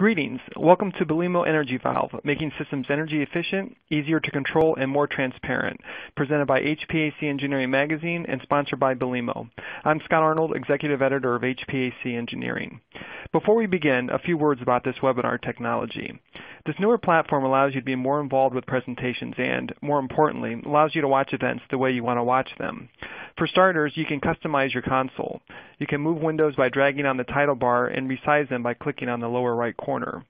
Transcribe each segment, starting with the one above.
Greetings. Welcome to Belimo Energy Valve, making systems energy efficient, easier to control, and more transparent, presented by HPAC Engineering Magazine and sponsored by Belimo. I'm Scott Arnold, Executive Editor of HPAC Engineering. Before we begin, a few words about this webinar technology. This newer platform allows you to be more involved with presentations and, more importantly, allows you to watch events the way you want to watch them. For starters, you can customize your console. You can move windows by dragging on the title bar and resize them by clicking on the lower right corner.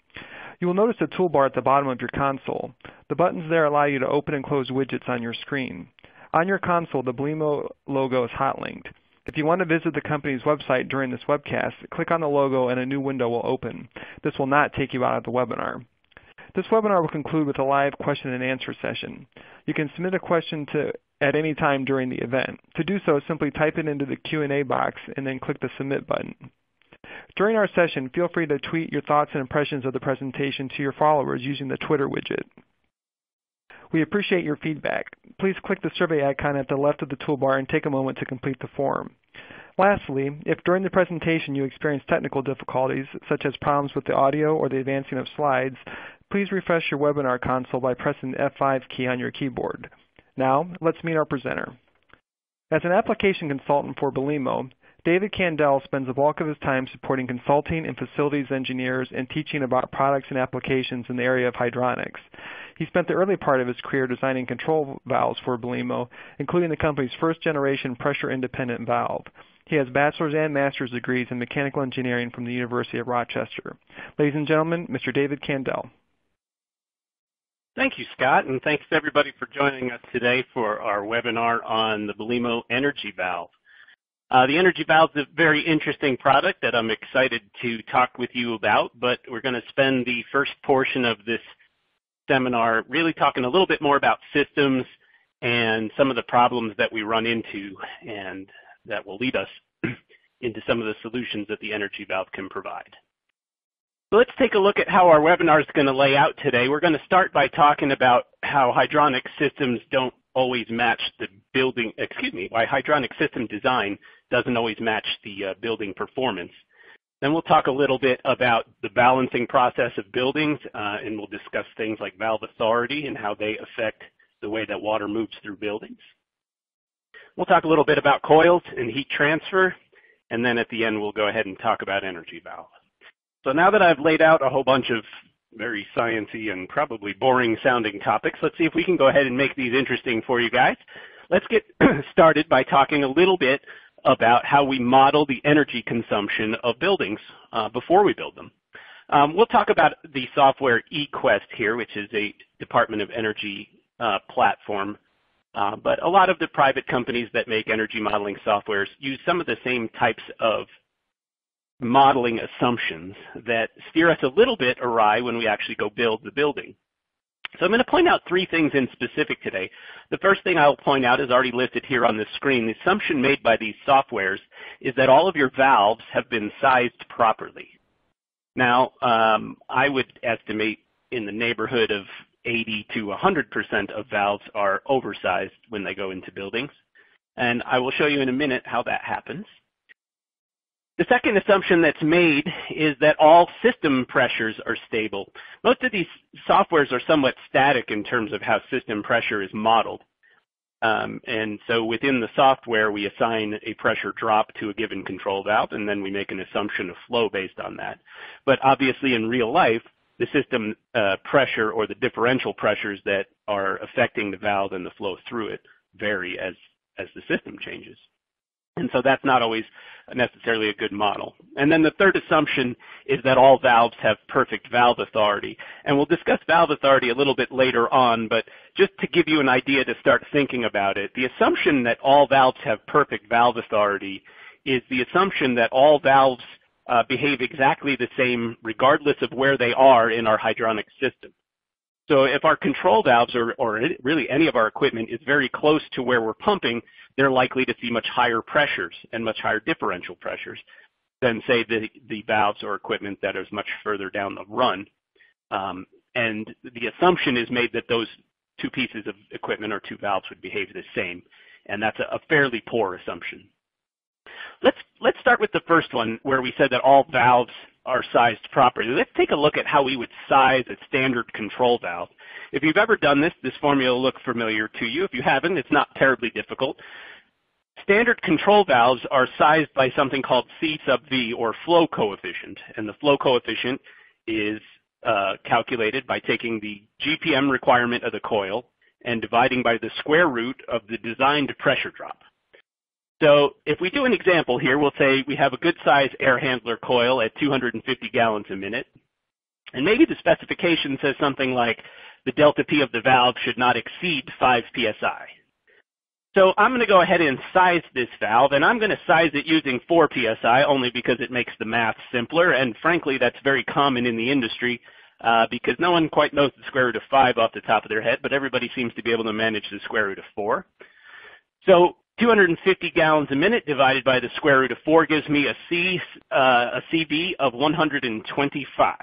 You will notice a toolbar at the bottom of your console. The buttons there allow you to open and close widgets on your screen. On your console, the Belimo logo is hotlinked. If you want to visit the company's website during this webcast, click on the logo and a new window will open. This will not take you out of the webinar. This webinar will conclude with a live question and answer session. You can submit a question at any time during the event. To do so, simply type it into the Q&A box and then click the Submit button. During our session, feel free to tweet your thoughts and impressions of the presentation to your followers using the Twitter widget. We appreciate your feedback. Please click the survey icon at the left of the toolbar and take a moment to complete the form. Lastly, if during the presentation you experience technical difficulties, such as problems with the audio or the advancing of slides, please refresh your webinar console by pressing the F5 key on your keyboard. Now, let's meet our presenter. As an application consultant for Belimo, David Kandel spends the bulk of his time supporting consulting and facilities engineers and teaching about products and applications in the area of hydronics. He spent the early part of his career designing control valves for Belimo, including the company's first-generation pressure-independent valve. He has bachelor's and master's degrees in mechanical engineering from the University of Rochester. Ladies and gentlemen, Mr. David Kandel. Thank you, Scott, and thanks to everybody for joining us today for our webinar on the Belimo Energy Valve. The Energy Valve is a very interesting product that I'm excited to talk with you about, but we're going to spend the first portion of this seminar really talking a little bit more about systems and some of the problems that we run into, and that will lead us into some of the solutions that the Energy Valve can provide. So let's take a look at how our webinar is going to lay out today. We're going to start by talking about how hydronic systems don't always match the building, why hydronic system design doesn't always match the building performance. Then we'll talk a little bit about the balancing process of buildings, and we'll discuss things like valve authority and how they affect the way that water moves through buildings. We'll talk a little bit about coils and heat transfer, and then at the end we'll go ahead and talk about energy valve. So now that I've laid out a whole bunch of very sciencey and probably boring sounding topics, let's see if we can go ahead and make these interesting for you guys. Let's get started by talking a little bit about how we model the energy consumption of buildings before we build them. We'll talk about the software eQuest here, which is a Department of Energy platform, but a lot of the private companies that make energy modeling softwares use some of the same types of modeling assumptions that steer us a little bit awry when we actually go build the building. So I'm going to point out three things in specific today. The first thing I'll point out is already listed here on the screen. The assumption made by these softwares is that all of your valves have been sized properly. Now, I would estimate in the neighborhood of 80 to 100% of valves are oversized when they go into buildings, and I will show you in a minute how that happens. The second assumption that's made is that all system pressures are stable. Most of these softwares are somewhat static in terms of how system pressure is modeled. And so within the software, we assign a pressure drop to a given control valve, and then we make an assumption of flow based on that. But obviously in real life, the system pressure or the differential pressures that are affecting the valve and the flow through it vary as the system changes. And so that's not always necessarily a good model. And then the third assumption is that all valves have perfect valve authority. And we'll discuss valve authority a little bit later on, but just to give you an idea to start thinking about it, the assumption that all valves have perfect valve authority is the assumption that all valves behave exactly the same regardless of where they are in our hydronic system. So if our control valves or really any of our equipment is very close to where we're pumping, they're likely to see much higher pressures and much higher differential pressures than, say, the valves or equipment that is much further down the run. And the assumption is made that those two pieces of equipment or two valves would behave the same, and that's a fairly poor assumption. Let's start with the first one, where we said that all valves are sized properly. Let's take a look at how we would size a standard control valve. If you've ever done this, this formula will look familiar to you. If you haven't, it's not terribly difficult. Standard control valves are sized by something called C sub V, or flow coefficient, and the flow coefficient is calculated by taking the GPM requirement of the coil and dividing by the square root of the designed pressure drop. So if we do an example here, we'll say we have a good size air handler coil at 250 gallons a minute, and maybe the specification says something like the delta P of the valve should not exceed 5 psi. So I'm going to go ahead and size this valve, and I'm going to size it using 4 psi only because it makes the math simpler, and frankly that's very common in the industry because no one quite knows the square root of 5 off the top of their head, but everybody seems to be able to manage the square root of 4. So 250 gallons a minute divided by the square root of 4 gives me a CV of 125.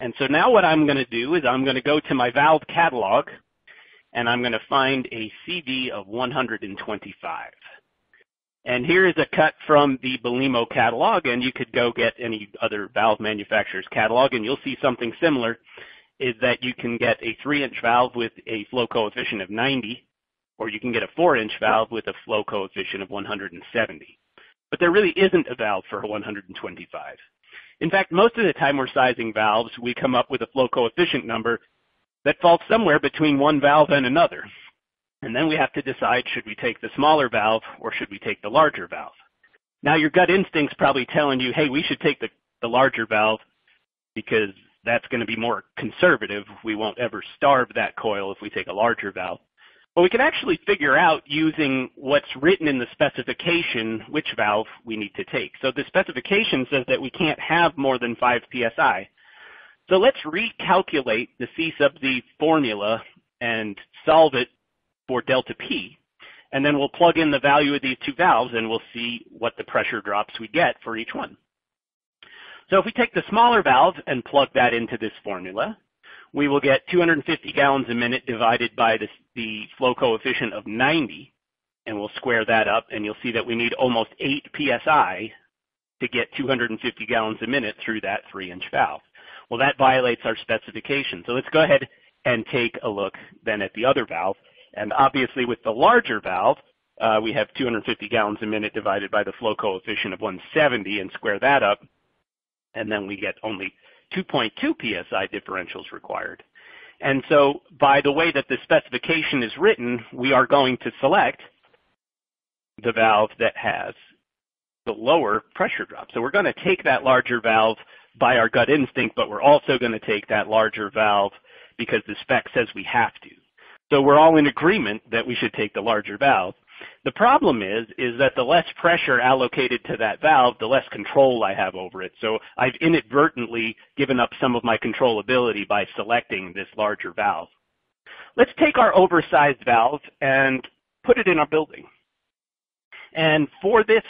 And so now what I'm going to do is I'm going to go to my valve catalog, and I'm going to find a CV of 125. And here is a cut from the Belimo catalog, and you could go get any other valve manufacturer's catalog, and you'll see something similar, is that you can get a 3-inch valve with a flow coefficient of 90, or you can get a 4-inch valve with a flow coefficient of 170. But there really isn't a valve for 125. In fact, most of the time we're sizing valves, we come up with a flow coefficient number that falls somewhere between one valve and another. And then we have to decide, should we take the smaller valve or should we take the larger valve? Now your gut instinct's probably telling you, hey, we should take the larger valve because that's going to be more conservative. We won't ever starve that coil if we take a larger valve. But we can actually figure out using what's written in the specification which valve we need to take. So the specification says that we can't have more than 5 psi. So let's recalculate the C sub Z formula and solve it for delta P, and then we'll plug in the value of these two valves and we'll see what the pressure drops we get for each one. So if we take the smaller valve and plug that into this formula, we will get 250 gallons a minute divided by the flow coefficient of 90, and we'll square that up, and you'll see that we need almost 8 psi to get 250 gallons a minute through that 3-inch valve. Well, that violates our specification. So let's go ahead and take a look then at the other valve. And obviously with the larger valve, we have 250 gallons a minute divided by the flow coefficient of 170 and square that up, and then we get only 2.2 psi differentials required. And so by the way that the specification is written, we are going to select the valve that has the lower pressure drop. So we're going to take that larger valve by our gut instinct, but we're also going to take that larger valve because the spec says we have to. So we're all in agreement that we should take the larger valve. The problem is that the less pressure allocated to that valve, the less control I have over it. So I've inadvertently given up some of my controllability by selecting this larger valve. Let's take our oversized valve and put it in our building. And for this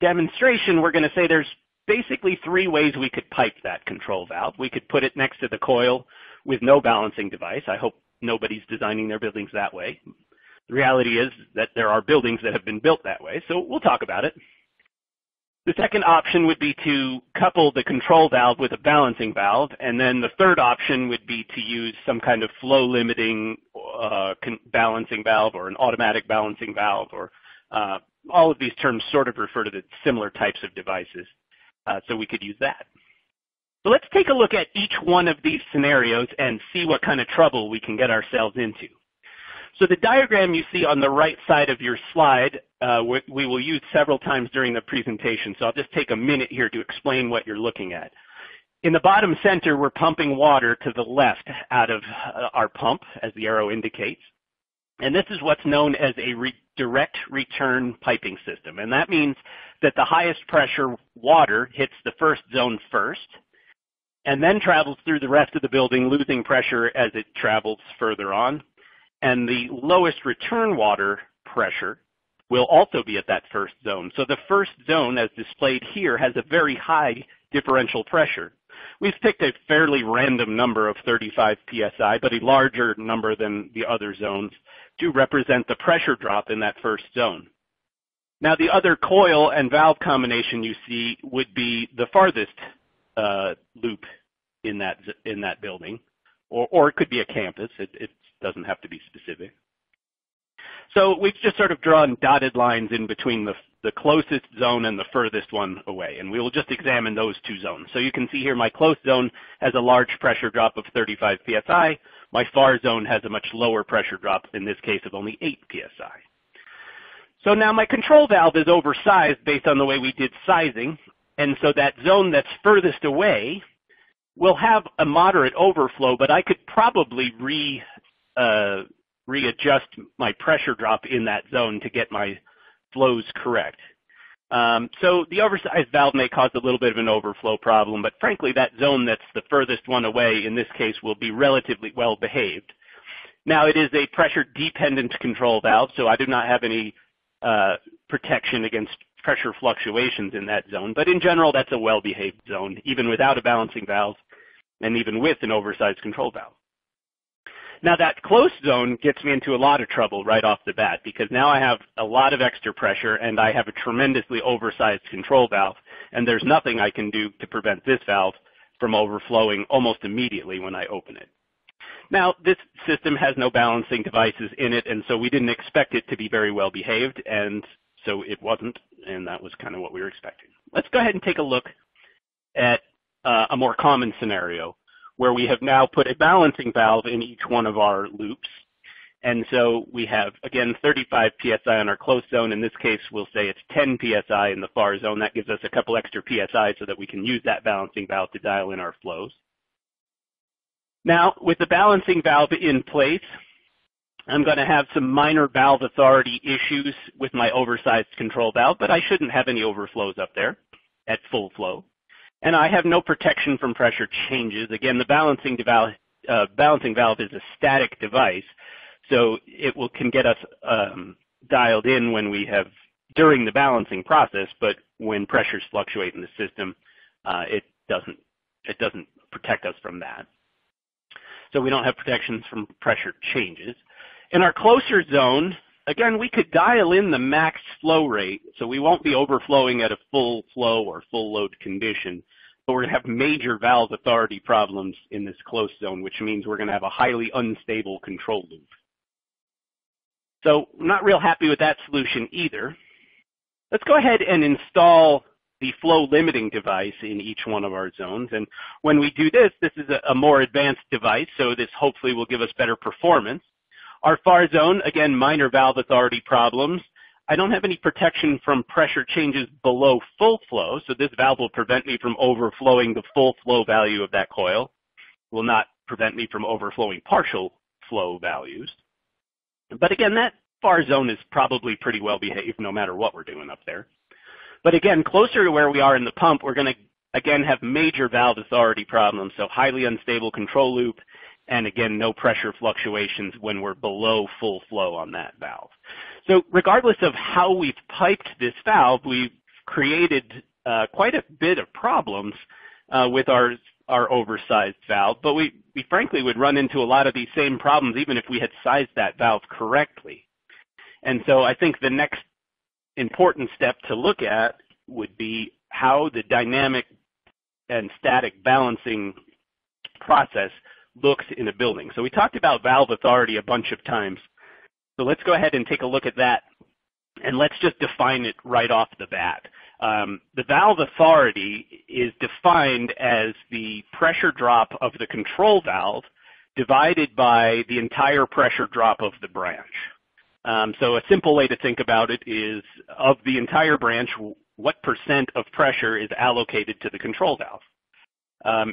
demonstration, we're going to say there's basically 3 ways we could pipe that control valve. We could put it next to the coil with no balancing device. I hope nobody's designing their buildings that way. The reality is that there are buildings that have been built that way, so we'll talk about it. The second option would be to couple the control valve with a balancing valve, and then the third option would be to use some kind of flow limiting balancing valve or an automatic balancing valve, or all of these terms sort of refer to the similar types of devices. So we could use that. So let's take a look at each one of these scenarios and see what kind of trouble we can get ourselves into. So the diagram you see on the right side of your slide, we will use several times during the presentation, so I'll just take a minute here to explain what you're looking at. In the bottom center, we're pumping water to the left out of our pump, as the arrow indicates. And this is what's known as a direct return piping system. And that means that the highest pressure water hits the first zone first, and then travels through the rest of the building, losing pressure as it travels further on. And the lowest return water pressure will also be at that first zone. So the first zone, as displayed here, has a very high differential pressure. We've picked a fairly random number of 35 psi, but a larger number than the other zones, to represent the pressure drop in that first zone. Now, the other coil and valve combination you see would be the farthest loop in that building, or it could be a campus. It doesn't have to be specific. So we've just sort of drawn dotted lines in between the closest zone and the furthest one away, and we will just examine those two zones. So you can see here my close zone has a large pressure drop of 35 psi. My far zone has a much lower pressure drop, in this case of only 8 psi. So now my control valve is oversized based on the way we did sizing, and so that zone that's furthest away will have a moderate overflow, but I could probably readjust my pressure drop in that zone to get my flows correct. So the oversized valve may cause a little bit of an overflow problem, but frankly that zone that's the furthest one away in this case will be relatively well behaved. Now it is a pressure dependent control valve, so I do not have any protection against pressure fluctuations in that zone, but in general that's a well behaved zone even without a balancing valve and even with an oversized control valve. Now that close zone gets me into a lot of trouble right off the bat, because now I have a lot of extra pressure and I have a tremendously oversized control valve, and there's nothing I can do to prevent this valve from overflowing almost immediately when I open it. Now this system has no balancing devices in it, and so we didn't expect it to be very well behaved, and so it wasn't, and that was kind of what we were expecting. Let's go ahead and take a look at a more common scenario, where we have now put a balancing valve in each one of our loops. And so we have, again, 35 psi on our close zone. In this case, we'll say it's 10 psi in the far zone. That gives us a couple extra psi so that we can use that balancing valve to dial in our flows. Now, with the balancing valve in place, I'm going to have some minor valve authority issues with my oversized control valve, but I shouldn't have any overflows up there at full flow. And I have no protection from pressure changes. Again, the balancing valve is a static device, so it can get us dialed in when we have during the balancing process. But when pressures fluctuate in the system, it doesn't protect us from that. So we don't have protections from pressure changes. In our closer zone, again, we could dial in the max flow rate, so we won't be overflowing at a full flow or full load condition, but we're going to have major valve authority problems in this close zone, which means we're going to have a highly unstable control loop. So I'm not real happy with that solution either. Let's go ahead and install the flow limiting device in each one of our zones, and when we do this, this is a more advanced device, so this hopefully will give us better performance. Our far zone, again, minor valve authority problems. I don't have any protection from pressure changes below full flow, so this valve will prevent me from overflowing the full flow value of that coil. It will not prevent me from overflowing partial flow values. But again, that far zone is probably pretty well behaved no matter what we're doing up there. But again, closer to where we are in the pump, we're going to, again, have major valve authority problems, so highly unstable control loop. And again, no pressure fluctuations when we're below full flow on that valve. So regardless of how we've piped this valve, we've created quite a bit of problems with our oversized valve, but we frankly would run into a lot of these same problems even if we had sized that valve correctly. And so I think the next important step to look at would be how the dynamic and static balancing process looks in a building. So we talked about valve authority a bunch of times. So let's go ahead and take a look at that, and let's just define it right off the bat. The valve authority is defined as the pressure drop of the control valve divided by the entire pressure drop of the branch. So a simple way to think about it is, of the entire branch, what % of pressure is allocated to the control valve?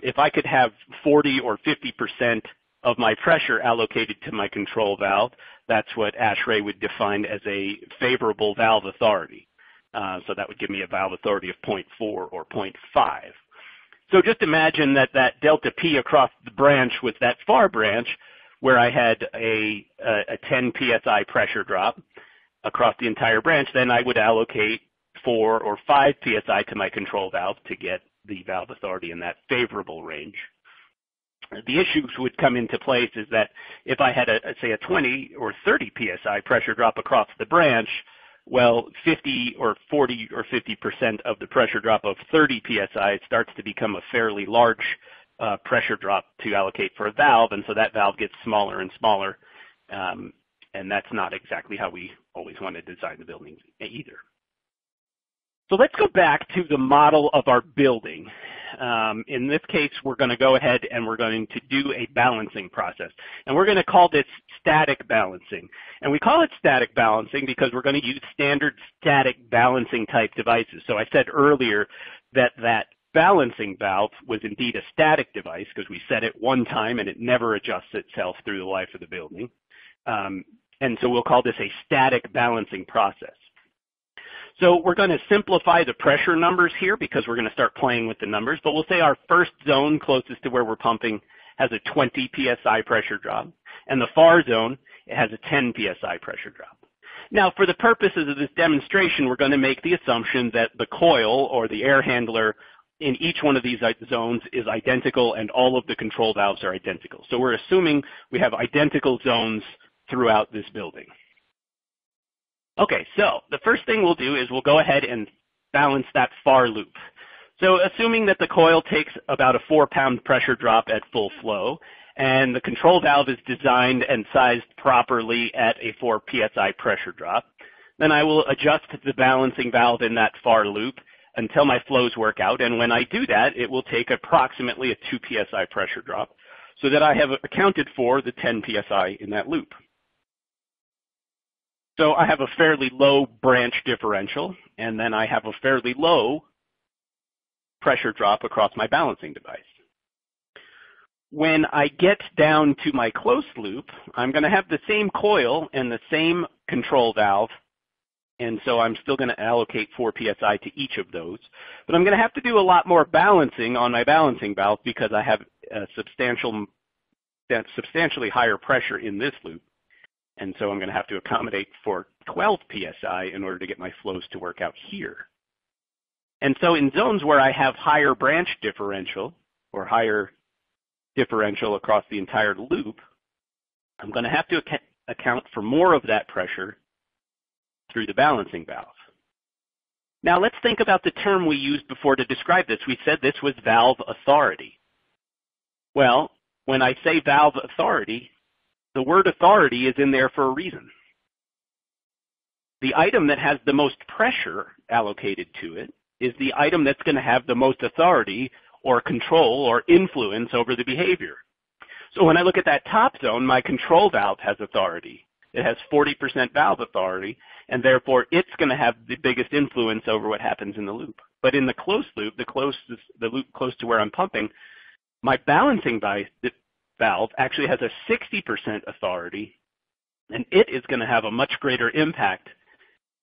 If I could have 40 or 50% of my pressure allocated to my control valve, that's what ASHRAE would define as a favorable valve authority. So that would give me a valve authority of 0.4 or 0.5. So just imagine that delta P across the branch was that far branch where I had a 10 psi pressure drop across the entire branch, then I would allocate 4 or 5 psi to my control valve to get the valve authority in that favorable range. The issues would come into place is that if I had, say, a 20 or 30 psi pressure drop across the branch, well, 50 or 40 or 50% of the pressure drop of 30 psi starts to become a fairly large pressure drop to allocate for a valve, and so that valve gets smaller and smaller, and that's not exactly how we always want to design the building either. So let's go back to the model of our building. In this case, we're going to go ahead and we're going to do a balancing process. And we're going to call this static balancing. And we call it static balancing because we're going to use standard static balancing type devices. So I said earlier that that balancing valve was indeed a static device because we set it one time and it never adjusts itself through the life of the building. And so we'll call this a static balancing process. So we're going to simplify the pressure numbers here because we're going to start playing with the numbers, but we'll say our first zone closest to where we're pumping has a 20 psi pressure drop, and the far zone, it has a 10 psi pressure drop. Now, for the purposes of this demonstration, we're going to make the assumption that the coil or the air handler in each one of these zones is identical and all of the control valves are identical. So we're assuming we have identical zones throughout this building. Okay, so the first thing we'll do is we'll go ahead and balance that far loop. So assuming that the coil takes about a 4-pound pressure drop at full flow, and the control valve is designed and sized properly at a 4 psi pressure drop, then I will adjust the balancing valve in that far loop until my flows work out, and when I do that, it will take approximately a 2 psi pressure drop, so that I have accounted for the 10 psi in that loop. So I have a fairly low branch differential, and then I have a fairly low pressure drop across my balancing device. When I get down to my closed loop, I'm going to have the same coil and the same control valve, and so I'm still going to allocate 4 psi to each of those. But I'm going to have to do a lot more balancing on my balancing valve because I have a substantially higher pressure in this loop. And so I'm going to have to accommodate for 12 psi in order to get my flows to work out here. And so in zones where I have higher branch differential or higher differential across the entire loop, I'm going to have to account for more of that pressure through the balancing valve. Now let's think about the term we used before to describe this. We said this was valve authority. Well, when I say valve authority, the word authority is in there for a reason. The item that has the most pressure allocated to it is the item that's going to have the most authority or control or influence over the behavior. So when I look at that top zone, my control valve has authority. It has 40% valve authority, and therefore it's going to have the biggest influence over what happens in the loop. But in the closed loop, the loop close to where I'm pumping, my balancing valve actually has a 60% authority, and it is going to have a much greater impact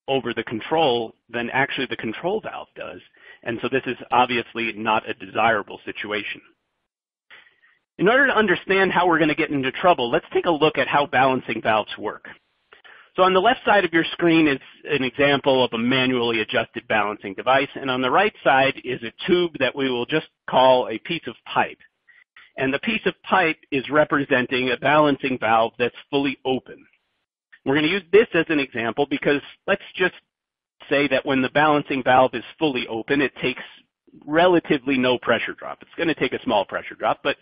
over the control than actually the control valve does. And so this is obviously not a desirable situation. In order to understand how we're going to get into trouble, let's take a look at how balancing valves work. So on the left side of your screen is an example of a manually adjusted balancing device, and on the right side is a tube that we will just call a piece of pipe. And the piece of pipe is representing a balancing valve that's fully open. We're going to use this as an example because let's just say that when the balancing valve is fully open, it takes relatively no pressure drop. It's going to take a small pressure drop, but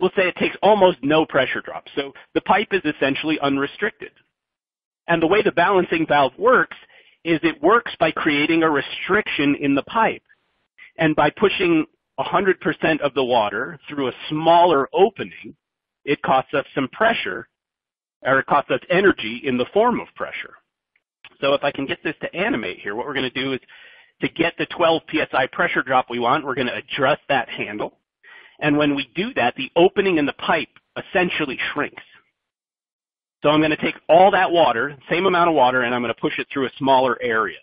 we'll say it takes almost no pressure drop. So the pipe is essentially unrestricted. And the way the balancing valve works is it works by creating a restriction in the pipe. And by pushing 100% of the water through a smaller opening, it costs us some pressure, or it costs us energy in the form of pressure. So if I can get this to animate here, what we're going to do is to get the 12 psi pressure drop we want, we're going to adjust that handle. And when we do that, the opening in the pipe essentially shrinks. So I'm going to take all that water, same amount of water, and I'm going to push it through a smaller area.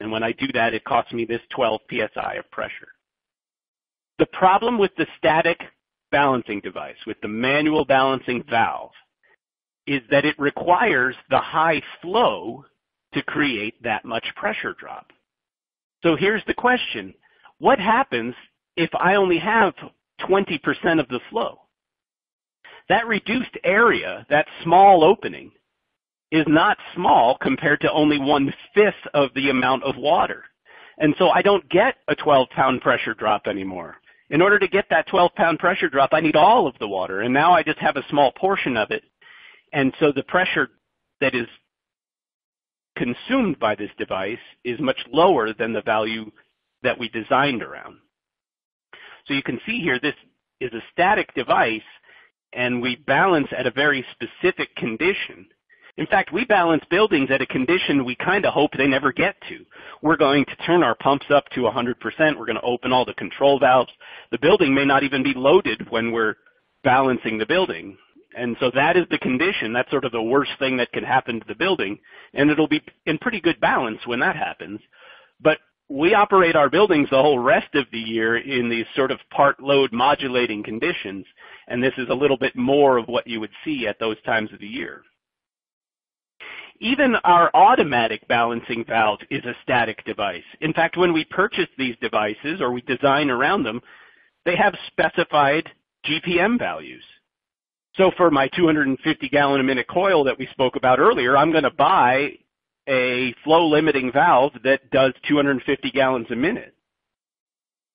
And when I do that, it costs me this 12 psi of pressure. The problem with the static balancing device, with the manual balancing valve, is that it requires the high flow to create that much pressure drop. So here's the question. What happens if I only have 20% of the flow? That reduced area, that small opening, is not small compared to only 1/5 of the amount of water. And so I don't get a 12-pound pressure drop anymore. In order to get that 12-pound pressure drop, I need all of the water, and now I just have a small portion of it. And so the pressure that is consumed by this device is much lower than the value that we designed around. So you can see here, this is a static device, and we balance at a very specific condition. In fact, we balance buildings at a condition we kind of hope they never get to. We're going to turn our pumps up to 100%. We're going to open all the control valves. The building may not even be loaded when we're balancing the building. And so that is the condition. That's sort of the worst thing that can happen to the building. And it'll be in pretty good balance when that happens. But we operate our buildings the whole rest of the year in these sort of part load modulating conditions. And this is a little bit more of what you would see at those times of the year. Even our automatic balancing valve is a static device. In fact, when we purchase these devices or we design around them, they have specified GPM values. So for my 250-gallon-a-minute coil that we spoke about earlier, I'm going to buy a flow-limiting valve that does 250 gallons a minute.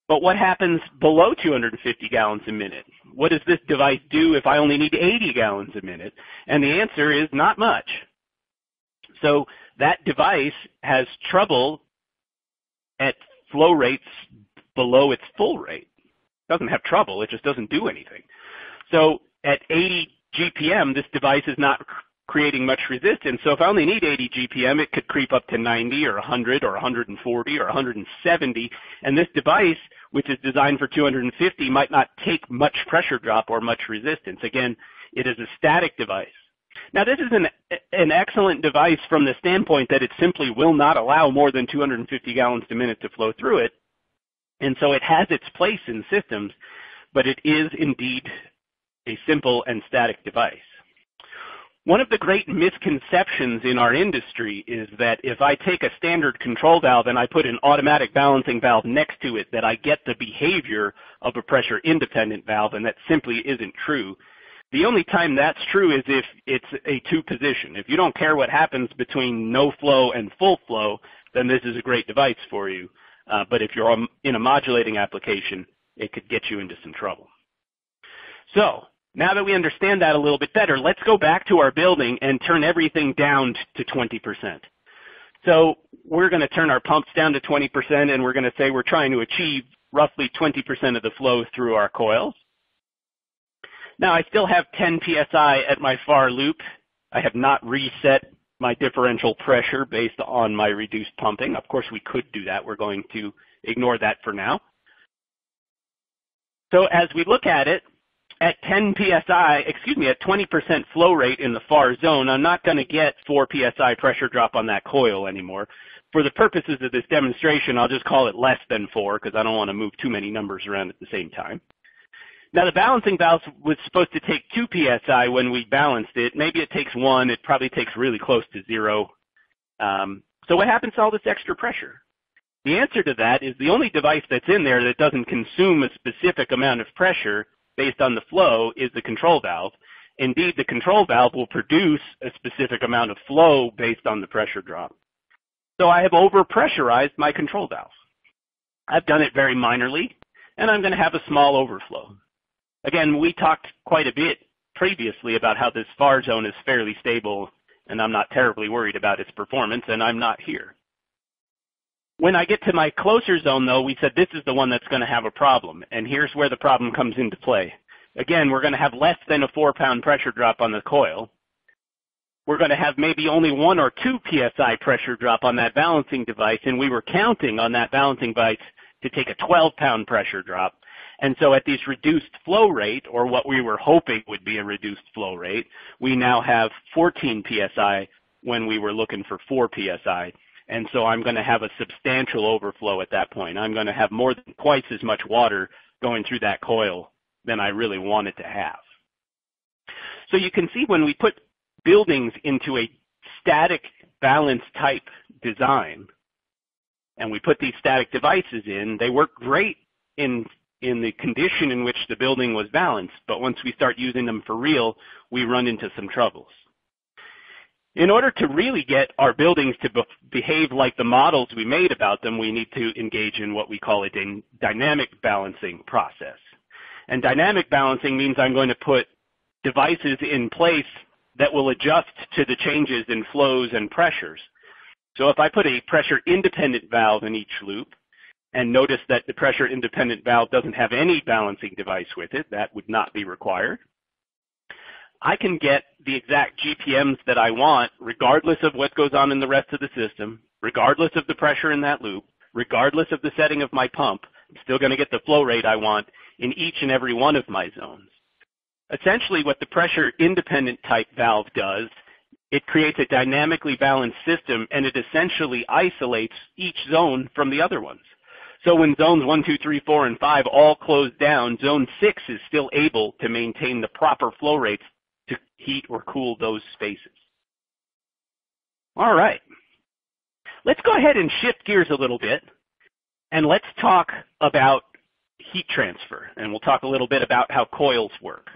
But what happens below 250 gallons a minute? What does this device do if I only need 80 gallons a minute? And the answer is not much. So that device has trouble at flow rates below its full rate. It doesn't have trouble, it just doesn't do anything. So at 80 GPM, this device is not creating much resistance. So if I only need 80 GPM, it could creep up to 90 or 100 or 140 or 170. And this device, which is designed for 250, might not take much pressure drop or much resistance. Again, it is a static device. Now, this is an excellent device from the standpoint that it simply will not allow more than 250 gallons a minute to flow through it, and so it has its place in systems, but it is indeed a simple and static device. One of the great misconceptions in our industry is that if I take a standard control valve and I put an automatic balancing valve next to it, that I get the behavior of a pressure-independent valve, and that simply isn't true. The only time that's true is if it's a two-position. If you don't care what happens between no flow and full flow, then this is a great device for you. But if you're in a modulating application, it could get you into some trouble. So now that we understand that a little bit better, let's go back to our building and turn everything down to 20%. So we're going to turn our pumps down to 20%, and we're going to say we're trying to achieve roughly 20% of the flow through our coils. Now, I still have 10 psi at my far loop. I have not reset my differential pressure based on my reduced pumping. Of course, we could do that. We're going to ignore that for now. So as we look at it, at 20% flow rate in the far zone, I'm not going to get 4 psi pressure drop on that coil anymore. For the purposes of this demonstration, I'll just call it less than 4 because I don't want to move too many numbers around at the same time. Now, the balancing valve was supposed to take 2 psi when we balanced it. Maybe it takes 1. It probably takes really close to 0. So what happens to all this extra pressure? The answer to that is the only device that's in there that doesn't consume a specific amount of pressure based on the flow is the control valve. Indeed, the control valve will produce a specific amount of flow based on the pressure drop. So I have overpressurized my control valve. I've done it very minorly, and I'm going to have a small overflow. Again, we talked quite a bit previously about how this far zone is fairly stable, and I'm not terribly worried about its performance, and I'm not here. When I get to my closer zone, though, we said this is the one that's going to have a problem, and here's where the problem comes into play. Again, we're going to have less than a 4-pound pressure drop on the coil. We're going to have maybe only 1 or 2 psi pressure drop on that balancing device, and we were counting on that balancing device to take a 12-pound pressure drop. And so at this reduced flow rate, or what we were hoping would be a reduced flow rate, we now have 14 psi when we were looking for 4 psi. And so I'm going to have a substantial overflow at that point. I'm going to have more than twice as much water going through that coil than I really wanted to have. So you can see when we put buildings into a static balance type design, and we put these static devices in, they work great in the condition in which the building was balanced, but once we start using them for real, we run into some troubles. In order to really get our buildings to behave like the models we made about them, we need to engage in what we call a dynamic balancing process. And dynamic balancing means I'm going to put devices in place that will adjust to the changes in flows and pressures. So if I put a pressure-independent valve in each loop, and notice that the pressure-independent valve doesn't have any balancing device with it, that would not be required, I can get the exact GPMs that I want regardless of what goes on in the rest of the system, regardless of the pressure in that loop, regardless of the setting of my pump. I'm still going to get the flow rate I want in each and every one of my zones. Essentially what the pressure-independent type valve does, it creates a dynamically balanced system, and it essentially isolates each zone from the other ones. So when zones 1, 2, 3, 4, and 5 all close down, zone 6 is still able to maintain the proper flow rates to heat or cool those spaces. All right. Let's go ahead and shift gears a little bit, and let's talk about heat transfer, and we'll talk a little bit about how coils work.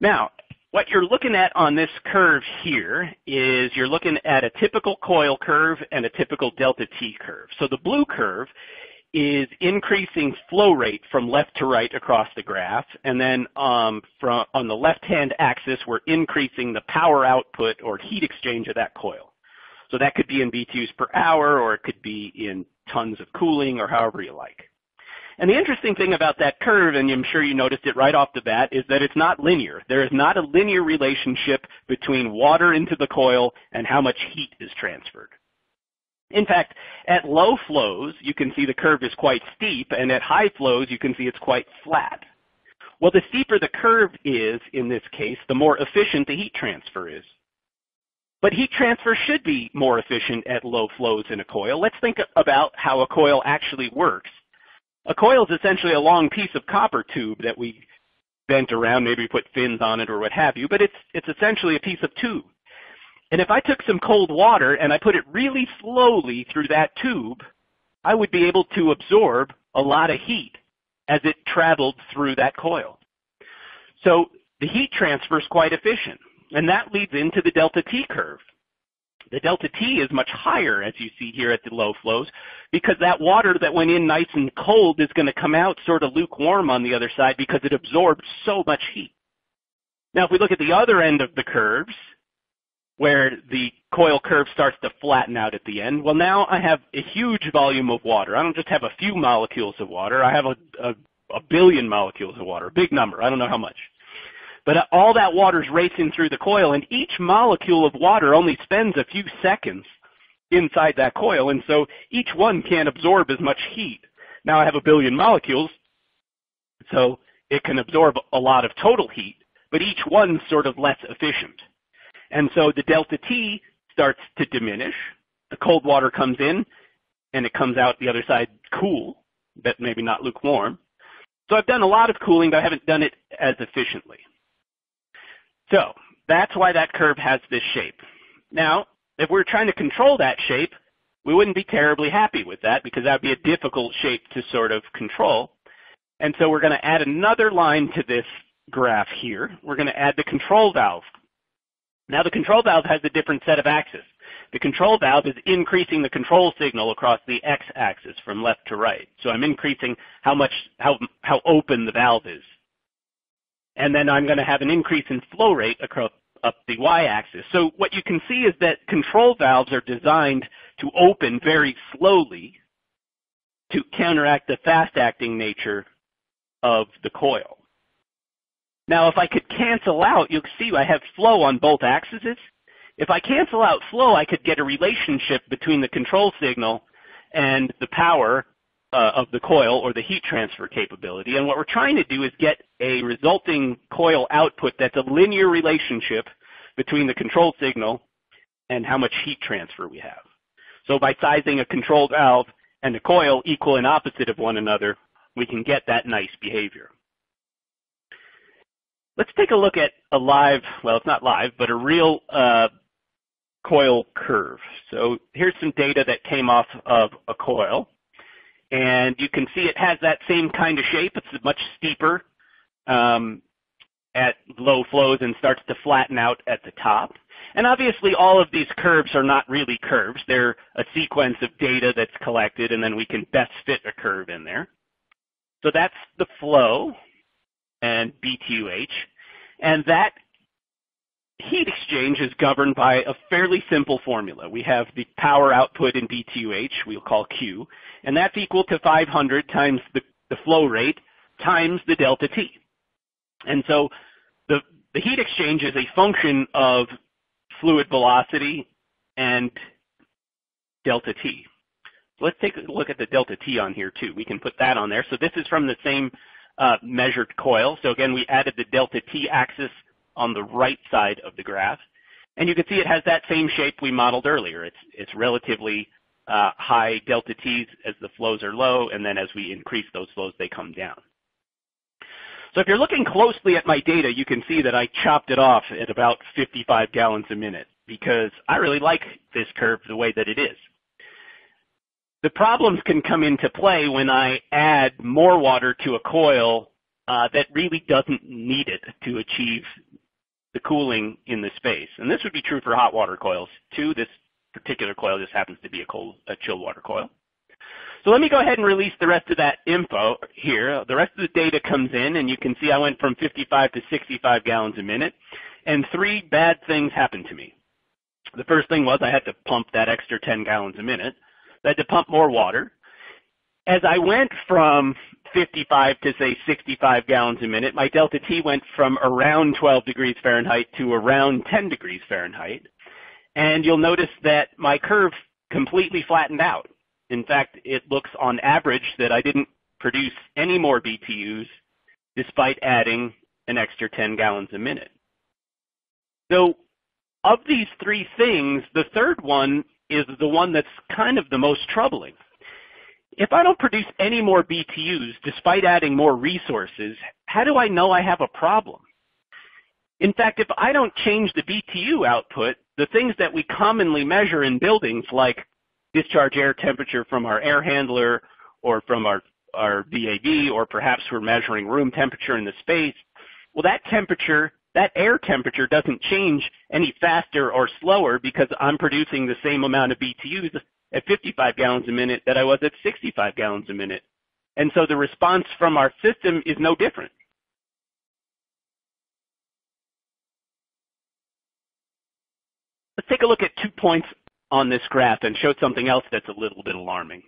Now, what you're looking at on this curve here is you're looking at a typical coil curve and a typical delta T curve. So the blue curve is increasing flow rate from left to right across the graph, and then on the left-hand axis, we're increasing the power output or heat exchange of that coil. So that could be in BTUs per hour, or it could be in tons of cooling, or however you like. And the interesting thing about that curve, and I'm sure you noticed it right off the bat, is that it's not linear. There is not a linear relationship between water into the coil and how much heat is transferred. In fact, at low flows, you can see the curve is quite steep, and at high flows, you can see it's quite flat. Well, the steeper the curve is in this case, the more efficient the heat transfer is. But heat transfer should be more efficient at low flows in a coil. Let's think about how a coil actually works. A coil is essentially a long piece of copper tube that we bent around, maybe put fins on it or what have you, but it's essentially a piece of tube. And if I took some cold water and I put it really slowly through that tube, I would be able to absorb a lot of heat as it traveled through that coil. So the heat transfer is quite efficient, and that leads into the delta T curve. The delta T is much higher, as you see here at the low flows, because that water that went in nice and cold is going to come out sort of lukewarm on the other side because it absorbed so much heat. Now, if we look at the other end of the curves, where the coil curve starts to flatten out at the end, well, now I have a huge volume of water. I don't just have a few molecules of water. I have a billion molecules of water, a big number. I don't know how much. But all that water's racing through the coil, and each molecule of water only spends a few seconds inside that coil, and so each one can't absorb as much heat. Now I have a billion molecules, so it can absorb a lot of total heat, but each one's sort of less efficient. And so the delta T starts to diminish. The cold water comes in, and it comes out the other side cool, but maybe not lukewarm. So I've done a lot of cooling, but I haven't done it as efficiently. So that's why that curve has this shape. Now, if we're trying to control that shape, we wouldn't be terribly happy with that because that would be a difficult shape to sort of control. And so we're going to add another line to this graph here. We're going to add the control valve. Now, the control valve has a different set of axes. The control valve is increasing the control signal across the x-axis from left to right. So I'm increasing how open the valve is. And then I'm going to have an increase in flow rate across up the y-axis. So what you can see is that control valves are designed to open very slowly to counteract the fast-acting nature of the coil. Now, if I could cancel out, you'll see I have flow on both axes. If I cancel out flow, I could get a relationship between the control signal and the power of the coil or the heat transfer capability. And what we're trying to do is get a resulting coil output that's a linear relationship between the control signal and how much heat transfer we have. So by sizing a control valve and a coil equal and opposite of one another, we can get that nice behavior. Let's take a look at a live, well, it's not live, but a real coil curve. So here's some data that came off of a coil. And you can see it has that same kind of shape. It's much steeper at low flows and starts to flatten out at the top. And obviously all of these curves are not really curves. They're a sequence of data that's collected, and then we can best fit a curve in there. So that's the flow and BTUH. And that heat exchange is governed by a fairly simple formula. We have the power output in BTUH, we'll call Q, and that's equal to 500 times the flow rate times the delta T. And so the heat exchange is a function of fluid velocity and delta T. So let's take a look at the delta T on here too. We can put that on there. So this is from the same measured coil. So again, we added the delta T axis on the right side of the graph. And you can see it has that same shape we modeled earlier. It's relatively high delta Ts as the flows are low, and then as we increase those flows, they come down. So if you're looking closely at my data, you can see that I chopped it off at about 55 gallons a minute because I really like this curve the way that it is. The problems can come into play when I add more water to a coil that really doesn't need it to achieve the cooling in the space. And this would be true for hot water coils too. This particular coil just happens to be a chilled water coil. So let me go ahead and release the rest of that info here. The rest of the data comes in, and you can see I went from 55 to 65 gallons a minute, and three bad things happened to me. The first thing was I had to pump that extra 10 gallons a minute. I had to pump more water. As I went from 55 to, say, 65 gallons a minute, my delta T went from around 12 degrees Fahrenheit to around 10 degrees Fahrenheit, and you'll notice that my curve completely flattened out. In fact, it looks on average that I didn't produce any more BTUs despite adding an extra 10 gallons a minute. So of these three things, the third one is the one that's kind of the most troubling. If I don't produce any more BTUs despite adding more resources, how do I know I have a problem? In fact, if I don't change the BTU output, the things that we commonly measure in buildings like discharge air temperature from our air handler or from our VAV, or perhaps we're measuring room temperature in the space, well, that temperature, that air temperature doesn't change any faster or slower because I'm producing the same amount of BTUs at 55 gallons a minute that I was at 65 gallons a minute. And so the response from our system is no different. Let's take a look at 2 points on this graph and show something else that's a little bit alarming.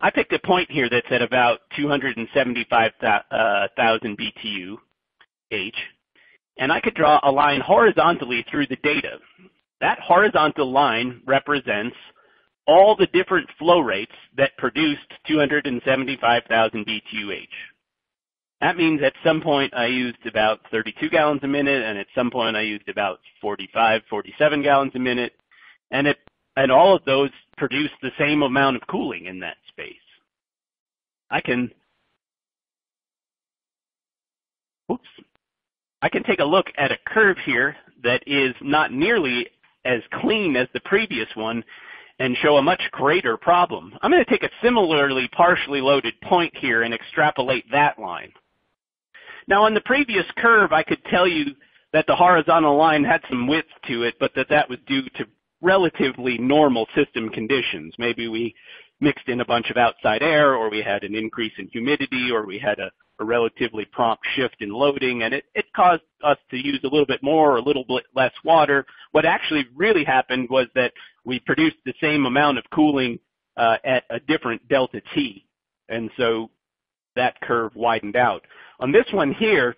I picked a point here that's at about 275,000 BTUH, and I could draw a line horizontally through the data. That horizontal line represents all the different flow rates that produced 275,000 BTUH. That means at some point I used about 32 gallons a minute, and at some point I used about 47 gallons a minute, and all of those produce the same amount of cooling in that space. I can take a look at a curve here that is not nearly as clean as the previous one and show a much greater problem. I'm going to take a similarly partially loaded point here and extrapolate that line. Now, on the previous curve, I could tell you that the horizontal line had some width to it, but that was due to relatively normal system conditions. Maybe we mixed in a bunch of outside air, or we had an increase in humidity, or we had a relatively prompt shift in loading, and it caused us to use a little bit more or a little bit less water. What actually really happened was that we produced the same amount of cooling at a different delta T, and so that curve widened out. On this one here,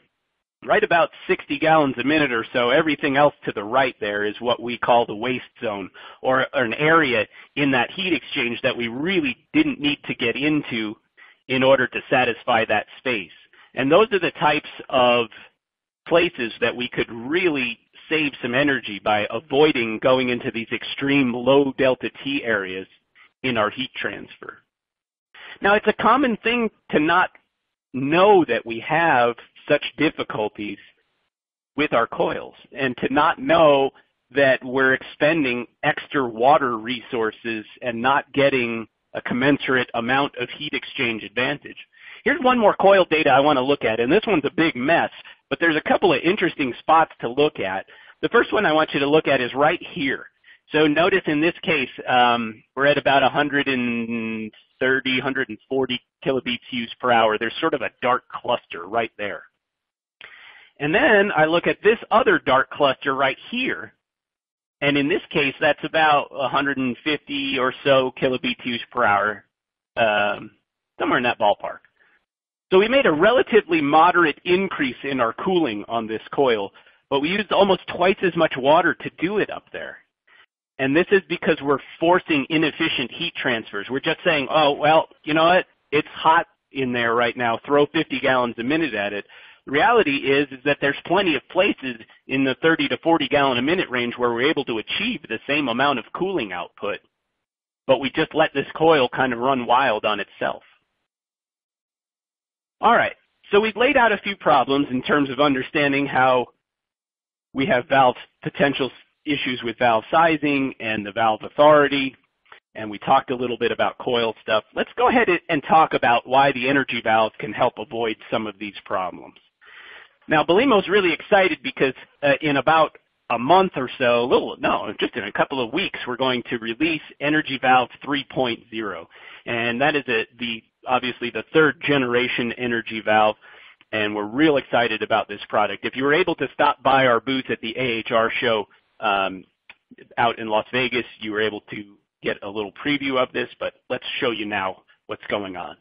right about 60 gallons a minute or so, everything else to the right there is what we call the waste zone, or an area in that heat exchange that we really didn't need to get into in order to satisfy that space. And those are the types of places that we could really save some energy by avoiding going into these extreme low delta T areas in our heat transfer. Now, it's a common thing to not know that we have such difficulties with our coils and to not know that we're expending extra water resources and not getting a commensurate amount of heat exchange advantage. Here's one more coil data I want to look at, and this one's a big mess, But there's a couple of interesting spots to look at. The first one I want you to look at is right here. So notice in this case, we're at about 130, 140 kilobits per hour. There's sort of a dark cluster right there. And then I look at this other dark cluster right here. And in this case, that's about 150 or so kilobits per hour, somewhere in that ballpark. So we made a relatively moderate increase in our cooling on this coil, but we used almost twice as much water to do it up there. And this is because we're forcing inefficient heat transfers. We're just saying, oh, well, you know what? It's hot in there right now. Throw 50 gallons a minute at it. The reality is that there's plenty of places in the 30 to 40 gallon a minute range where we're able to achieve the same amount of cooling output, but we just let this coil kind of run wild on itself. All right, so we've laid out a few problems in terms of understanding how we have valve potential issues with valve sizing and the valve authority, and we talked a little bit about coil stuff. Let's go ahead and talk about why the energy valve can help avoid some of these problems. Now, Belimo's really excited because in about a month or so, just in a couple of weeks, we're going to release Energy Valve 3.0, and that is obviously the third generation Energy Valve, and we're real excited about this product. If you were able to stop by our booth at the AHR show out in Las Vegas, you were able to get a little preview of this, but let's show you now what's going on.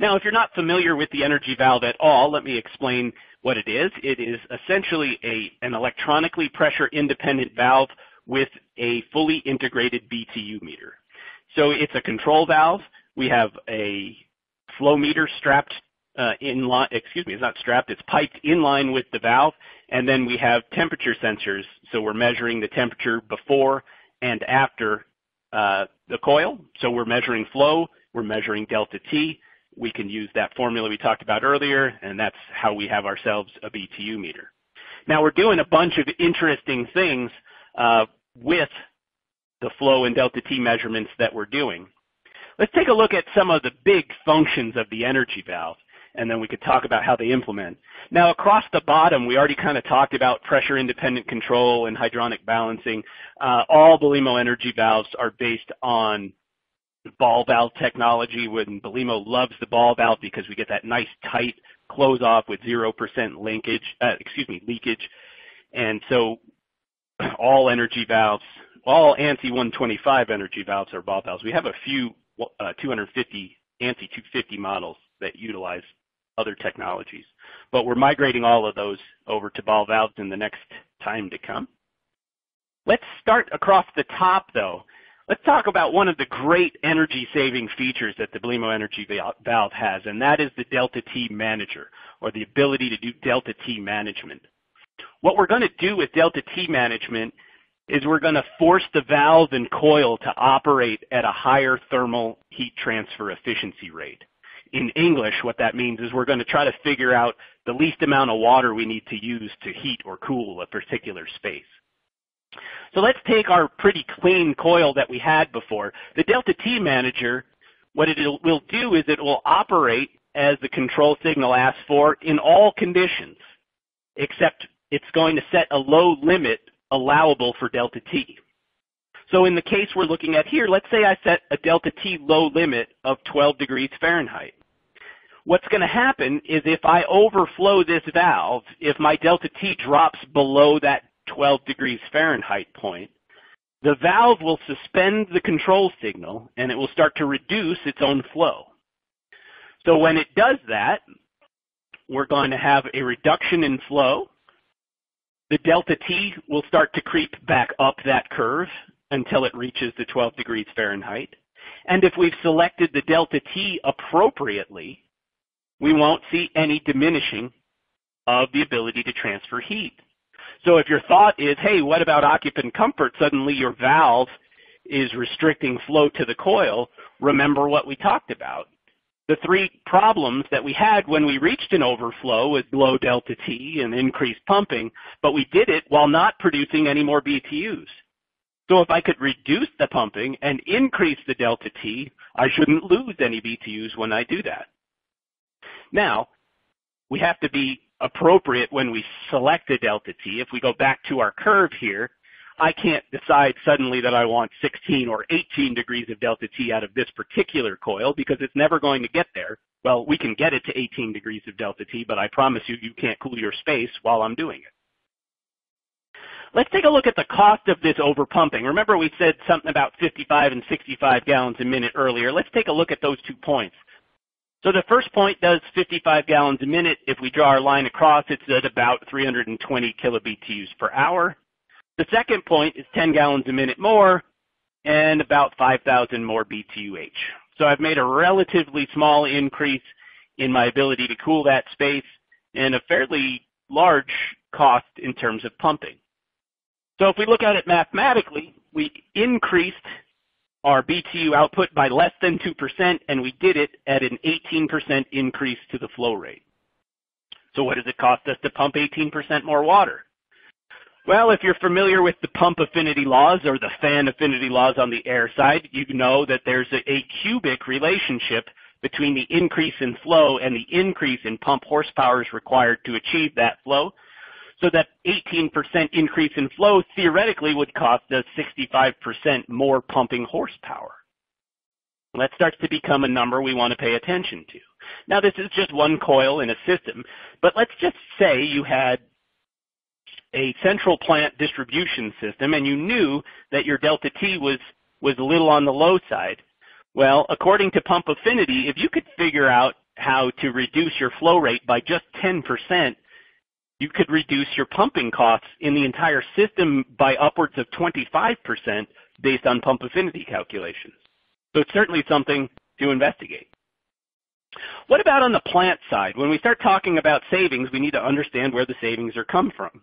Now, if you're not familiar with the Energy Valve at all, let me explain what it is. It is essentially an electronically pressure-independent valve with a fully integrated BTU meter. So it's a control valve. We have a flow meter strapped in line, excuse me, it's not strapped, it's piped in line with the valve, and then we have temperature sensors. So we're measuring the temperature before and after the coil. So we're measuring flow, we're measuring delta T. We can use that formula we talked about earlier, and that's how we have ourselves a BTU meter. Now, we're doing a bunch of interesting things with the flow and delta T measurements that we're doing. Let's take a look at some of the big functions of the energy valve, and then we could talk about how they implement. Now, across the bottom, we already kind of talked about pressure-independent control and hydronic balancing. All Belimo energy valves are based on ball valve technology, when Belimo loves the ball valve because we get that nice tight close off with 0% leakage. And so all energy valves, all ANSI 125 energy valves are ball valves. We have a few 250 ANSI 250 models that utilize other technologies, but we're migrating all of those over to ball valves in the next time to come. Let's start across the top, though. Let's talk about one of the great energy-saving features that the Belimo Energy Valve has, and that is the Delta T Manager, or the ability to do Delta T management. What we're going to do with Delta T management is we're going to force the valve and coil to operate at a higher thermal heat transfer efficiency rate. In English, what that means is we're going to try to figure out the least amount of water we need to use to heat or cool a particular space. So let's take our pretty clean coil that we had before. The Delta T Manager, what it will do is it will operate as the control signal asks for in all conditions, except it's going to set a low limit allowable for Delta T. So in the case we're looking at here, let's say I set a Delta T low limit of 12 degrees Fahrenheit. What's going to happen is if I overflow this valve, if my Delta T drops below that 12 degrees Fahrenheit point, the valve will suspend the control signal and it will start to reduce its own flow. So when it does that, we're going to have a reduction in flow. The delta T will start to creep back up that curve until it reaches the 12 degrees Fahrenheit. And if we've selected the delta T appropriately, we won't see any diminishing of the ability to transfer heat. So if your thought is, hey, what about occupant comfort? Suddenly your valve is restricting flow to the coil. Remember what we talked about. The three problems that we had when we reached an overflow with low delta T and increased pumping, but we did it while not producing any more BTUs. So if I could reduce the pumping and increase the delta T, I shouldn't lose any BTUs when I do that. Now, we have to be appropriate when we select a delta T. If we go back to our curve here, I can't decide suddenly that I want 16 or 18 degrees of delta T out of this particular coil because it's never going to get there. Well, we can get it to 18 degrees of delta T, but I promise you, you can't cool your space while I'm doing it. Let's take a look at the cost of this overpumping. Remember we said something about 55 and 65 gallons a minute earlier. Let's take a look at those 2 points. So the first point does 55 gallons a minute. If we draw our line across, it's at about 320 kilobtus per hour. The second point is 10 gallons a minute more and about 5,000 more BTUH. So I've made a relatively small increase in my ability to cool that space and a fairly large cost in terms of pumping. So if we look at it mathematically, we increased our BTU output by less than 2%, and we did it at an 18% increase to the flow rate. So what does it cost us to pump 18% more water? Well, if you're familiar with the pump affinity laws or the fan affinity laws on the air side, you know that there's a cubic relationship between the increase in flow and the increase in pump horsepowers required to achieve that flow. So that 18% increase in flow theoretically would cost us 65% more pumping horsepower. That starts to become a number we want to pay attention to. Now, this is just one coil in a system, but let's just say you had a central plant distribution system and you knew that your delta T was a little on the low side. Well, according to pump affinity, if you could figure out how to reduce your flow rate by just 10%, you could reduce your pumping costs in the entire system by upwards of 25% based on pump affinity calculations. So it's certainly something to investigate. What about on the plant side? When we start talking about savings, we need to understand where the savings are come from.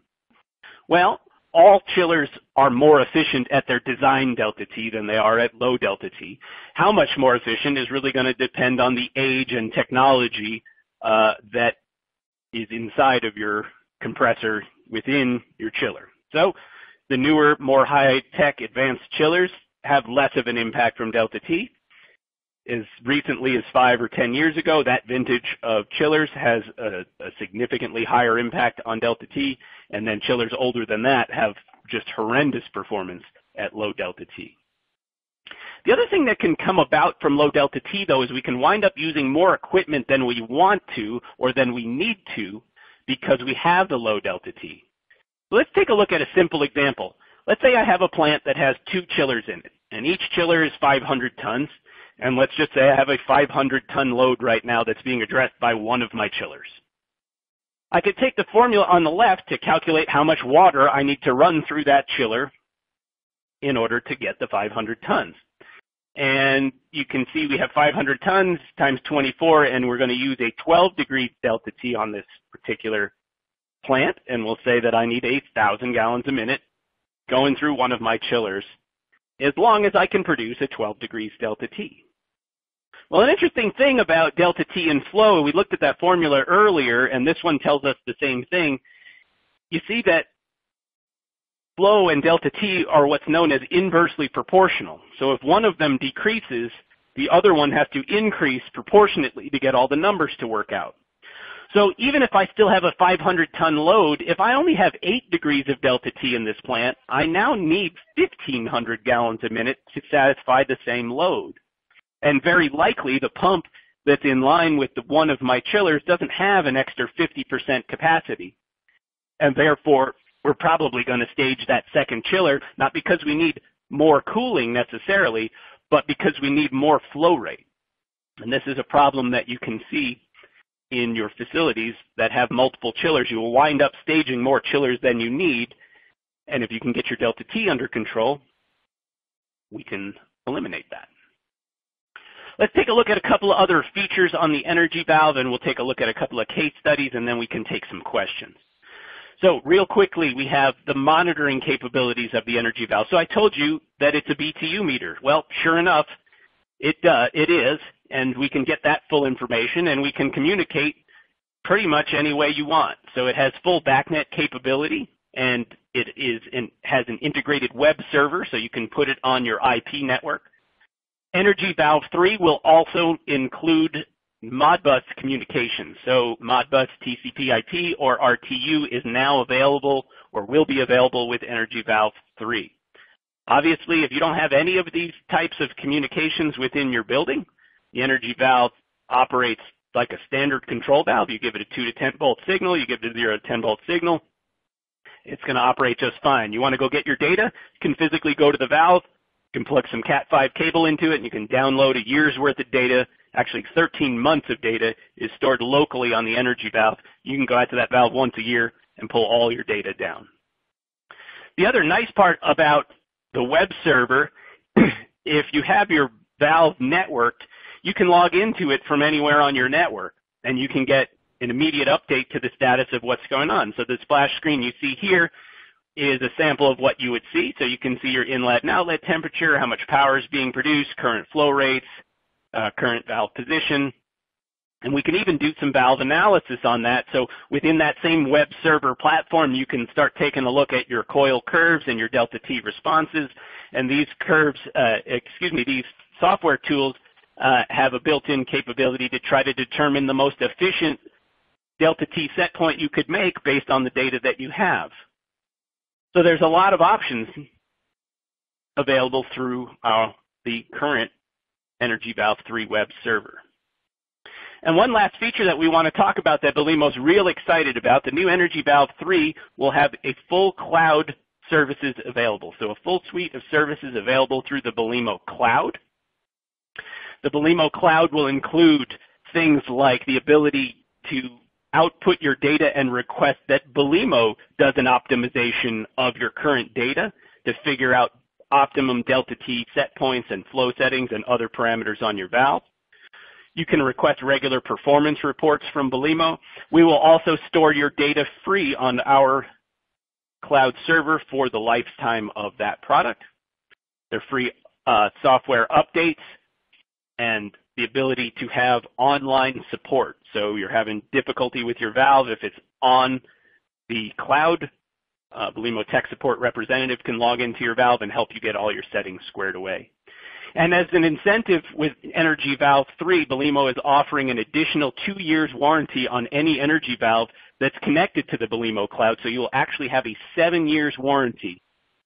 Well, all chillers are more efficient at their design delta T than they are at low delta T. How much more efficient is really going to depend on the age and technology that is inside of your compressor within your chiller. So the newer, more high-tech advanced chillers have less of an impact from delta T. As recently as 5 or 10 years ago, that vintage of chillers has a significantly higher impact on delta T, and then chillers older than that have just horrendous performance at low delta T. The other thing that can come about from low delta T, though, is we can wind up using more equipment than we want to or than we need to because we have the low delta T. So let's take a look at a simple example. Let's say I have a plant that has 2 chillers in it, and each chiller is 500 tons. And let's just say I have a 500-ton load right now that's being addressed by one of my chillers. I could take the formula on the left to calculate how much water I need to run through that chiller in order to get the 500 tons. And you can see we have 500 tons times 24, and we're going to use a 12-degree delta T on this particular plant, and we'll say that I need 8,000 gallons a minute going through one of my chillers, as long as I can produce a 12 degrees delta T. Well, an interesting thing about delta T and flow, we looked at that formula earlier, and this one tells us the same thing. You see that flow and delta T are what's known as inversely proportional. So if one of them decreases, the other one has to increase proportionately to get all the numbers to work out. So even if I still have a 500-ton load, if I only have 8 degrees of delta T in this plant, I now need 1,500 gallons a minute to satisfy the same load. And very likely the pump that's in line with the one of my chillers doesn't have an extra 50% capacity, and therefore we're probably going to stage that second chiller, not because we need more cooling necessarily, but because we need more flow rate. And this is a problem that you can see in your facilities that have multiple chillers. You will wind up staging more chillers than you need, and if you can get your delta T under control, we can eliminate that. Let's take a look at a couple of other features on the energy valve, and we'll take a look at a couple of case studies, and then we can take some questions. So real quickly, we have the monitoring capabilities of the energy valve. So I told you that it's a BTU meter. Well, sure enough, it is, and we can get that full information, and we can communicate pretty much any way you want. So it has full BACnet capability, and it has an integrated web server, so you can put it on your IP network. Energy Valve 3 will also include Modbus communication. So Modbus TCP/IP or RTU is now available or will be available with Energy Valve 3. Obviously, if you don't have any of these types of communications within your building, the Energy Valve operates like a standard control valve. You give it a 2 to 10 volt signal, you give it a 0 to 10 volt signal, it's going to operate just fine. You want to go get your data, you can physically go to the valve, you can plug some Cat5 cable into it, and you can download a year's worth of data. Actually, 13 months of data is stored locally on the Energy Valve. You can go out to that valve once a year and pull all your data down. The other nice part about the web server, if you have your valve networked, you can log into it from anywhere on your network, and you can get an immediate update to the status of what's going on. So the splash screen you see here is a sample of what you would see. So you can see your inlet and outlet temperature, how much power is being produced, current flow rates, current valve position. And we can even do some valve analysis on that. So within that same web server platform, you can start taking a look at your coil curves and your delta T responses. And these curves, these software tools have a built-in capability to try to determine the most efficient delta T set point you could make based on the data that you have. So there's a lot of options available through the current Energy Valve 3 web server. And one last feature that we want to talk about that Belimo's real excited about, the new Energy Valve 3 will have a full cloud services available. So a full suite of services available through the Belimo Cloud. The Belimo Cloud will include things like the ability to output your data and request that Belimo does an optimization of your current data to figure out optimum delta T set points and flow settings and other parameters on your valve. You can request regular performance reports from Belimo. We will also store your data free on our cloud server for the lifetime of that product. They're free software updates and the ability to have online support. So you're having difficulty with your valve, if it's on the cloud, Belimo tech support representative can log into your valve and help you get all your settings squared away. And as an incentive with Energy Valve 3, Belimo is offering an additional 2 years warranty on any Energy Valve that's connected to the Belimo Cloud, so you'll actually have a 7 years warranty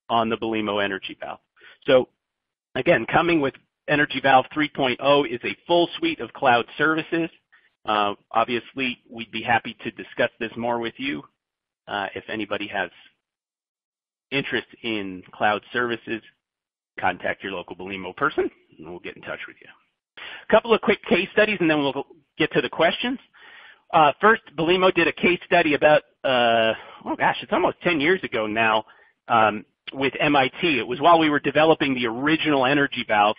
on the Belimo Energy Valve. So again, coming with Energy Valve 3.0 is a full suite of cloud services. Obviously, we'd be happy to discuss this more with you if anybody has interest in cloud services. Contact your local Belimo person, and we'll get in touch with you. A couple of quick case studies, and then we'll get to the questions. First, Belimo did a case study about, oh gosh, it's almost 10 years ago now with MIT. It was while we were developing the original Energy Valve.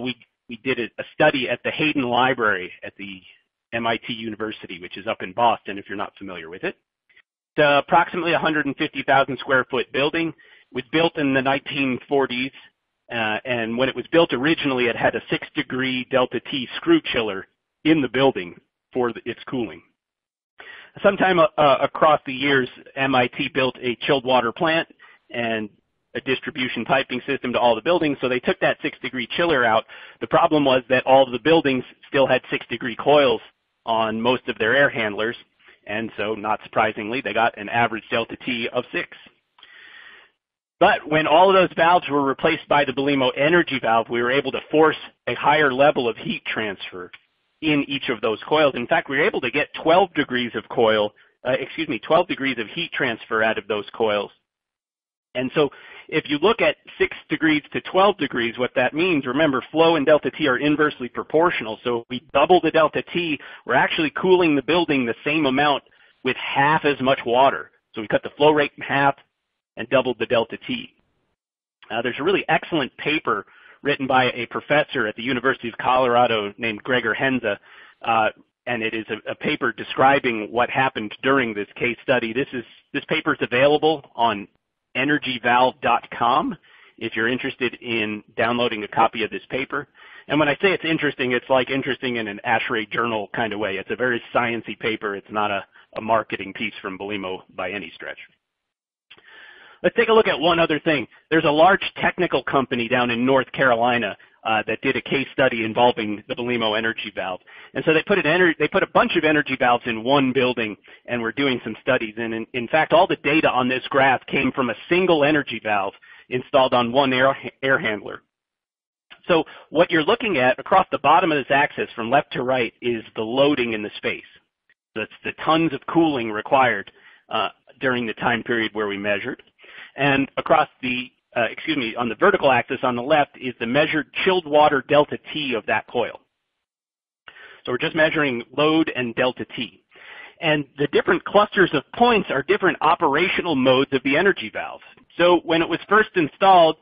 We did a study at the Hayden Library at the MIT University, which is up in Boston, if you're not familiar with it. It's approximately 150,000 square foot building. It was built in the 1940s, and when it was built originally, it had a 6-degree delta T screw chiller in the building for its cooling. Sometime across the years, MIT built a chilled water plant and a distribution piping system to all the buildings, so they took that 6-degree chiller out. The problem was that all of the buildings still had 6-degree coils on most of their air handlers, and so, not surprisingly, they got an average delta T of 6. But when all of those valves were replaced by the Belimo Energy Valve, we were able to force a higher level of heat transfer in each of those coils. In fact, we were able to get 12 degrees of heat transfer out of those coils. And so if you look at 6 degrees to 12 degrees, what that means, remember, flow and delta T are inversely proportional. So if we double the delta T, we're actually cooling the building the same amount with half as much water. So we cut the flow rate in half and doubled the delta T. There's a really excellent paper written by a professor at the University of Colorado named Gregor Henze, and it is a paper describing what happened during this case study. This paper is available on energyvalve.com if you're interested in downloading a copy of this paper. And when I say it's interesting, it's like interesting in an ASHRAE journal kind of way. It's a very sciencey paper. It's not a marketing piece from Belimo by any stretch. Let's take a look at one other thing. There's a large technical company down in North Carolina that did a case study involving the Belimo energy valve. And so they put a bunch of energy valves in one building and were doing some studies. And in fact, all the data on this graph came from a single energy valve installed on one air handler. So what you're looking at across the bottom of this axis from left to right is the loading in the space. That's the tons of cooling required during the time period where we measured. And across the on the vertical axis on the left is the measured chilled water delta T of that coil. So we're just measuring load and delta T. And the different clusters of points are different operational modes of the energy valve. So when it was first installed,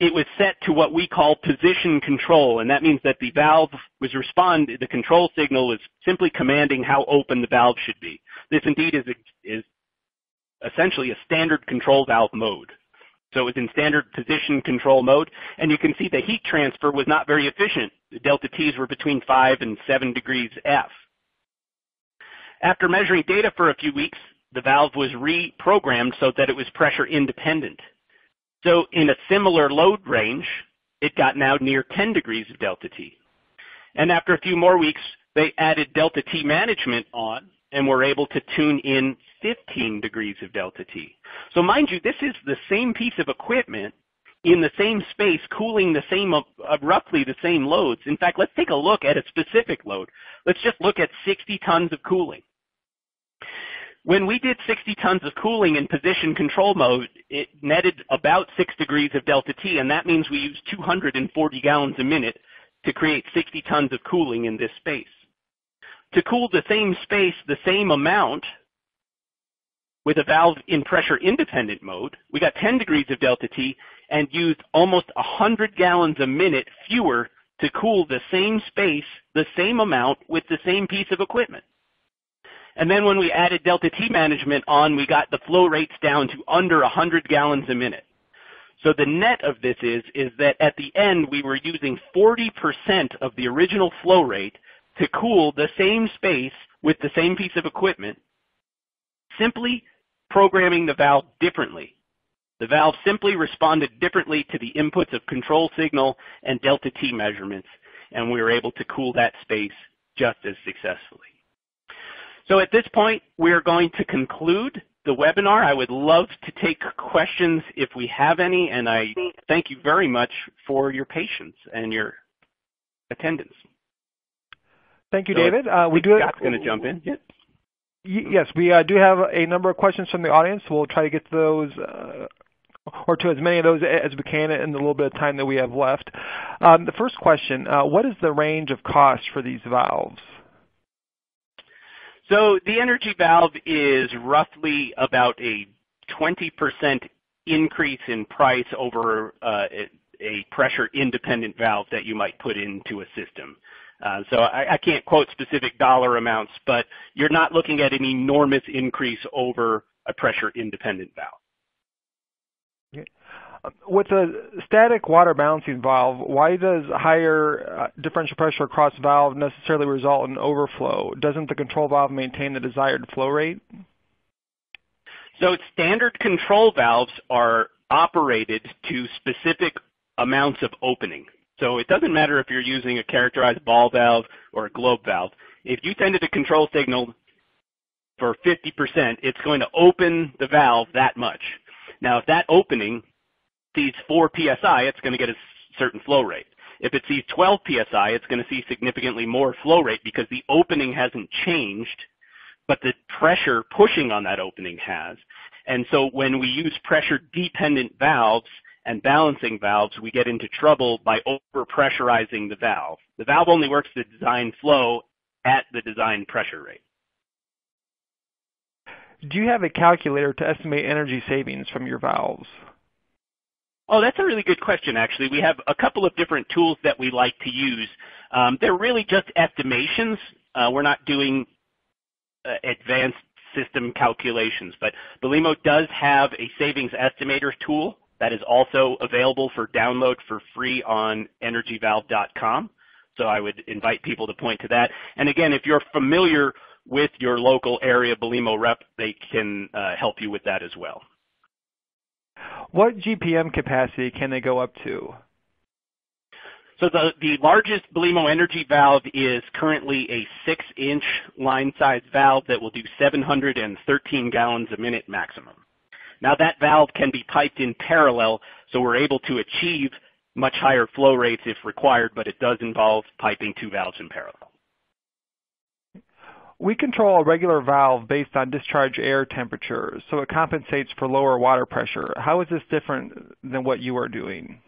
it was set to what we call position control, and that means that the valve was the control signal was simply commanding how open the valve should be. This indeed is essentially a standard control valve mode. So it was in standard position control mode, and you can see the heat transfer was not very efficient. The delta T's were between 5 and 7 degrees F. After measuring data for a few weeks, the valve was reprogrammed so that it was pressure independent. So in a similar load range, it got now near 10 degrees of delta T. And after a few more weeks, they added delta T management on and were able to tune in 15 degrees of delta T. So mind you, this is the same piece of equipment in the same space cooling the same, roughly the same loads. In fact, let's take a look at a specific load. Let's just look at 60 tons of cooling. When we did 60 tons of cooling in position control mode, it netted about 6 degrees of delta T, and that means we used 240 gallons a minute to create 60 tons of cooling in this space. To cool the same space, the same amount, with a valve in pressure independent mode, we got 10 degrees of delta T and used almost 100 gallons a minute fewer to cool the same space, the same amount, with the same piece of equipment. And then when we added delta T management on, we got the flow rates down to under 100 gallons a minute. So the net of this is that at the end we were using 40% of the original flow rate to cool the same space with the same piece of equipment, simply programming the valve differently. The valve simply responded differently to the inputs of control signal and delta T measurements, and we were able to cool that space just as successfully. So at this point, we're going to conclude the webinar. I would love to take questions if we have any, and I thank you very much for your patience and your attendance. Thank you, David. Scott's going to jump in. Yes, we do have a number of questions from the audience. We'll try to get to those or to as many of those as we can in the little bit of time that we have left. The first question, what is the range of cost for these valves? So the energy valve is roughly about a 20% increase in price over a pressure-independent valve that you might put into a system. So I can't quote specific dollar amounts, but you're not looking at an enormous increase over a pressure-independent valve. Okay. With a static water balancing valve, why does higher differential pressure across valve necessarily result in overflow? Doesn't the control valve maintain the desired flow rate? So standard control valves are operated to specific amounts of opening. So it doesn't matter if you're using a characterized ball valve or a globe valve. If you send it a control signal for 50%, it's going to open the valve that much. Now, if that opening sees 4 psi, it's going to get a certain flow rate. If it sees 12 psi, it's going to see significantly more flow rate because the opening hasn't changed, but the pressure pushing on that opening has. And so when we use pressure-dependent valves and balancing valves, we get into trouble by over-pressurizing the valve. The valve only works the design flow at the design pressure rate. Do you have a calculator to estimate energy savings from your valves? Oh, that's a really good question, actually. We have a couple of different tools that we like to use. They're really just estimations. We're not doing advanced system calculations, but Belimo does have a savings estimator tool that is also available for download for free on energyvalve.com. So I would invite people to point to that. And again, if you're familiar with your local area Belimo rep, they can help you with that as well. What GPM capacity can they go up to? So the largest Belimo Energy valve is currently a 6-inch line-size valve that will do 713 gallons a minute maximum. Now that valve can be piped in parallel, so we're able to achieve much higher flow rates if required, but it does involve piping two valves in parallel. We control a regular valve based on discharge air temperature, so it compensates for lower water pressure. How is this different than what you are doing?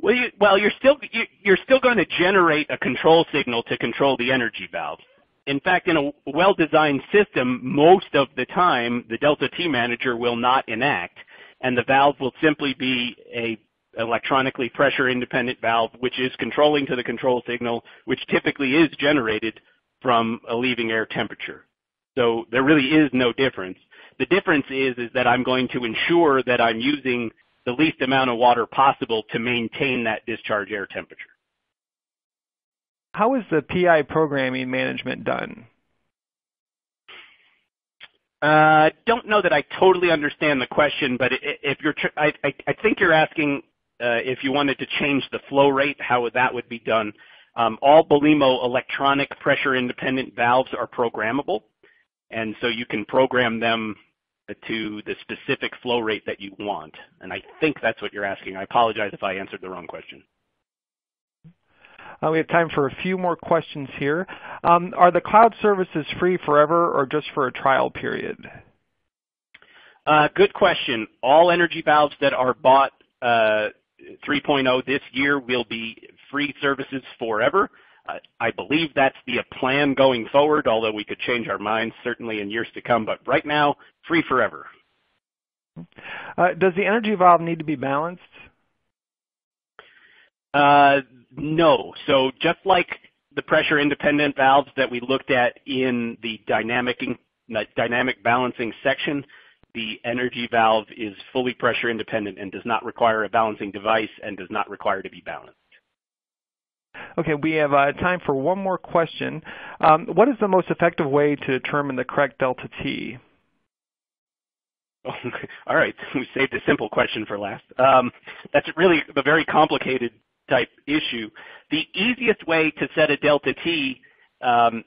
Well, you're still going to generate a control signal to control the energy valve. In fact, in a well-designed system, most of the time, the Delta T manager will not enact, and the valve will simply be a electronically pressure-independent valve, which is controlling to the control signal, which typically is generated from a leaving air temperature. So there really is no difference. The difference is that I'm going to ensure that I'm using the least amount of water possible to maintain that discharge air temperature. How is the PI programming management done? I don't know that I totally understand the question, but if you're, I think you're asking if you wanted to change the flow rate, how that would be done. All Belimo electronic pressure-independent valves are programmable, and so you can program them to the specific flow rate that you want. And I think that's what you're asking. I apologize if I answered the wrong question. We have time for a few more questions here. Are the cloud services free forever or just for a trial period? Good question. All energy valves that are bought 3.0 this year will be free services forever. I believe that's the plan going forward, although we could change our minds certainly in years to come. But right now, free forever. Does the energy valve need to be balanced? No. So just like the pressure-independent valves that we looked at in the dynamic balancing section, the energy valve is fully pressure-independent and does not require a balancing device and does not require to be balanced. Okay, we have time for one more question. What is the most effective way to determine the correct delta T? Oh, all right, we saved a simple question for last. That's really a very complicated type issue. The easiest way to set a delta T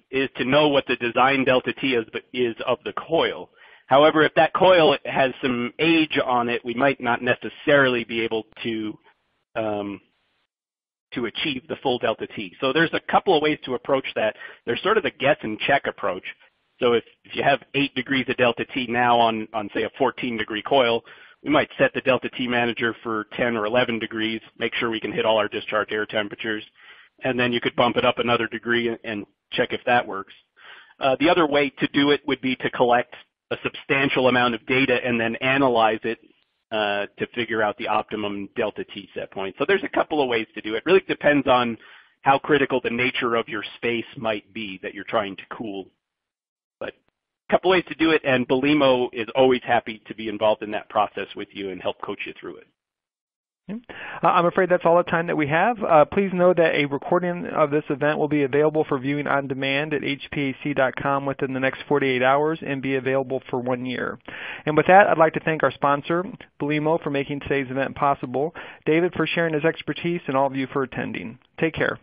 is to know what the design delta T is of the coil. However, if that coil has some age on it, we might not necessarily be able to achieve the full delta T. So there's a couple of ways to approach that. There's sort of the guess and check approach. So if you have 8 degrees of delta T now on say, a 14-degree coil, we might set the delta T manager for 10 or 11 degrees, make sure we can hit all our discharge air temperatures, and then you could bump it up another degree and check if that works. The other way to do it would be to collect a substantial amount of data and then analyze it to figure out the optimum delta T set point. So there's a couple of ways to do it. It really depends on how critical the nature of your space might be that you're trying to cool. But a couple ways to do it, and Belimo is always happy to be involved in that process with you and help coach you through it. I'm afraid that's all the time that we have. Please know that a recording of this event will be available for viewing on demand at hpac.com within the next 48 hours and be available for 1 year. And with that, I'd like to thank our sponsor, Belimo, for making today's event possible, David for sharing his expertise, and all of you for attending. Take care.